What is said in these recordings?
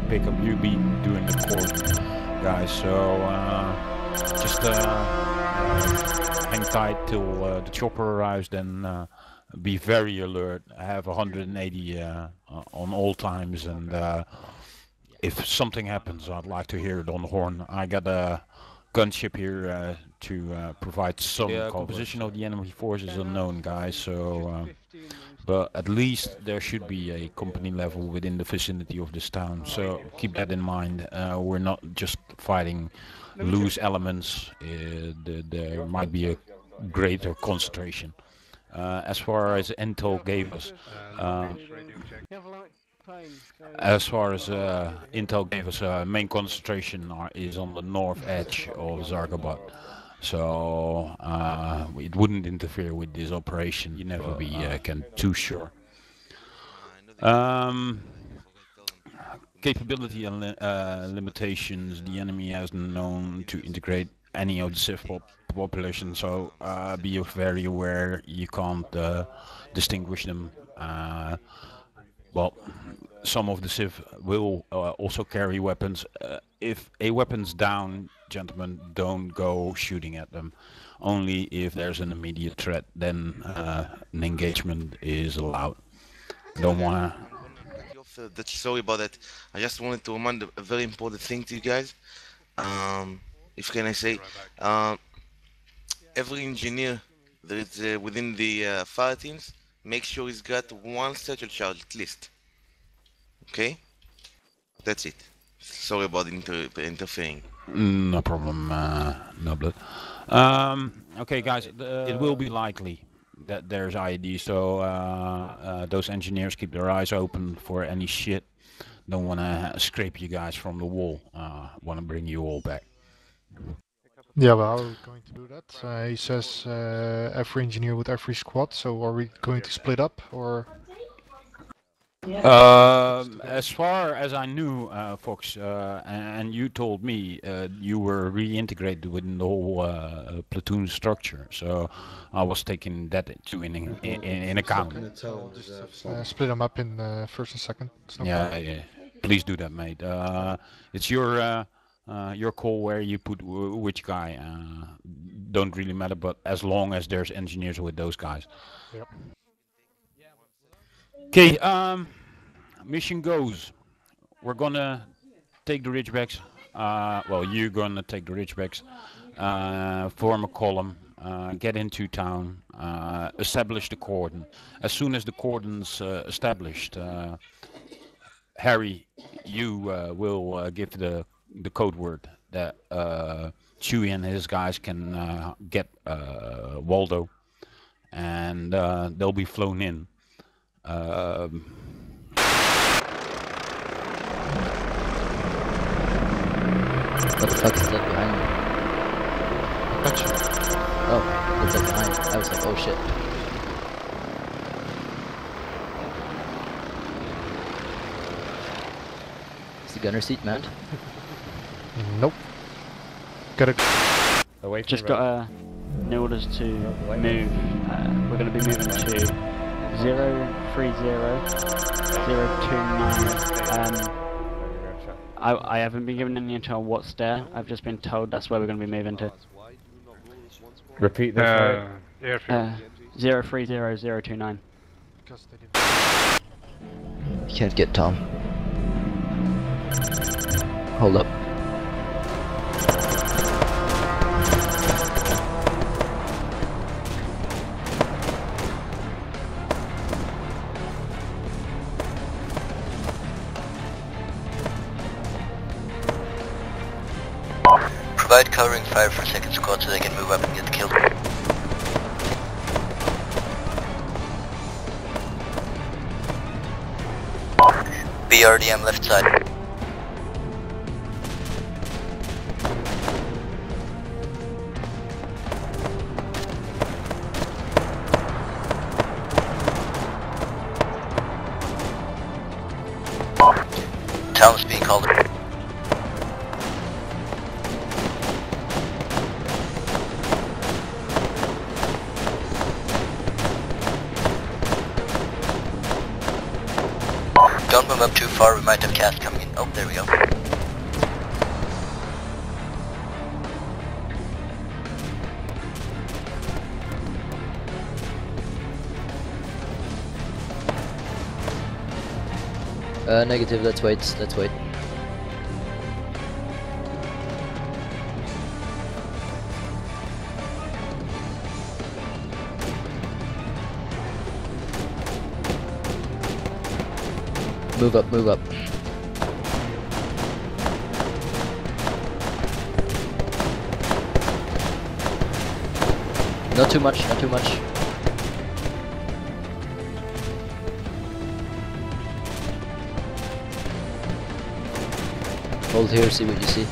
the pickup, you be doing the core, guys. So just hang tight till the chopper arrives, then be very alert, have 180 on all times, and if something happens, I'd like to hear it on the horn. I got a gunship here to provide some cover. The composition of the enemy force is unknown, guys, so but at least there should be a company level within the vicinity of this town, so keep that in mind. We're not just fighting loose elements, there might be a greater concentration. As far as Intel gave us, main concentration is on the north edge of Zargabad, so it wouldn't interfere with this operation. You never be too sure. Capability and limitations: the enemy has known to integrate any of the civil population, so be very aware. You can't distinguish them. Well, some of the civ will also carry weapons. If a weapon's down, gentlemen, don't go shooting at them. Only if there's an immediate threat, then an engagement is allowed. Don't wanna... Sorry about that. I just wanted to remind a very important thing to you guys. If can I say, every engineer that is within the fire teams, make sure he's got one satchel charge at least. Okay? That's it. Sorry about interfering. No problem, no blood. Okay, guys, it will be likely that there's IED, so those engineers keep their eyes open for any shit. Don't want to scrape you guys from the wall. Want to bring you all back. Yeah, well, how are we going to do that? He says every engineer with every squad, so are we going to split up, or...? As far as I knew, Fox, and you told me, you were reintegrated within the whole platoon structure, so I was taking that in account. Split them up in first and second. Yeah, yeah, please do that, mate. It's your call where you put which guy. Don't really matter, but as long as there's engineers with those guys. Yep. Okay, mission goes. We're gonna take the Ridgebacks. Well, you're gonna take the Ridgebacks, form a column, get into town, establish the cordon. As soon as the cordon's established, Harry, you will give the code word that Chewie and his guys can get Waldo, and they'll be flown in. What the fuck is that behind me? Gotcha. Oh, it's that behind me. I was like, oh shit. Is the gunner seat manned? Nope. Gotta go. Just got new orders to move. We're gonna be moving to 030 029. I haven't been given any intel on what's there. I've just been told that's where we're gonna be moving to. Repeat that. 030 029. You can't get Tom. Hold up. Provide covering fire for second squad so they can move up and get killed. BRDM left side. Town's being called. Don't move up too far. far, we might have gas coming in. Oh, there we go. Negative, let's wait. Move up. Not too much. Hold here, see what you see.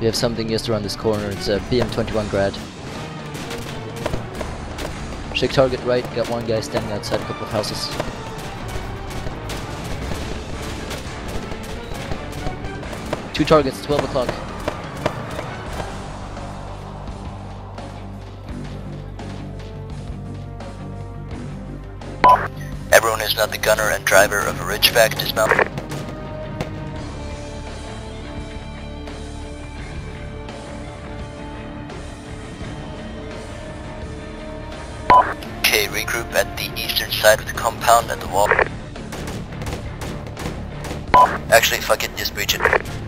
We have something just around this corner. It's a BM-21 Grad. Check target right. Got one guy standing outside a couple of houses. Two targets. 12 o'clock. Everyone is not the gunner and driver of a Ridgeback dismounted. Regroup at the eastern side of the compound at the wall. Actually, fuck it, just breach it.